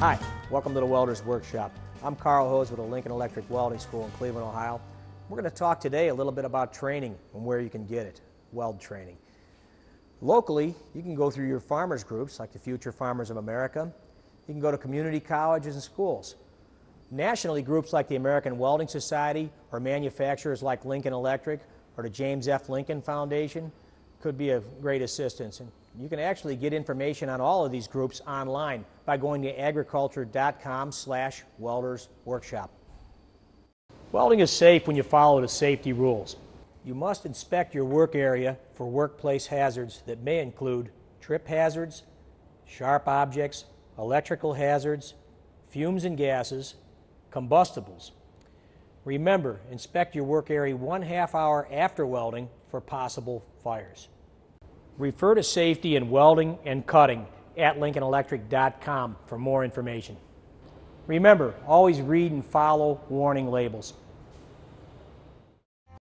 Hi, welcome to the Welder's Workshop. I'm Karl Hoes with the Lincoln Electric Welding School in Cleveland, Ohio. We're going to talk today a little bit about training and where you can get it, weld training. Locally, you can go through your farmers groups like the Future Farmers of America. You can go to community colleges and schools. Nationally, groups like the American Welding Society or manufacturers like Lincoln Electric or the James F. Lincoln Foundation could be of great assistance. And you can actually get information on all of these groups online by going to agriculture.com/weldersworkshop. Welding is safe when you follow the safety rules. You must inspect your work area for workplace hazards that may include trip hazards, sharp objects, electrical hazards, fumes and gases, combustibles. Remember, inspect your work area 1/2 hour after welding for possible fires. Refer to safety in welding and cutting at LincolnElectric.com for more information. Remember, always read and follow warning labels.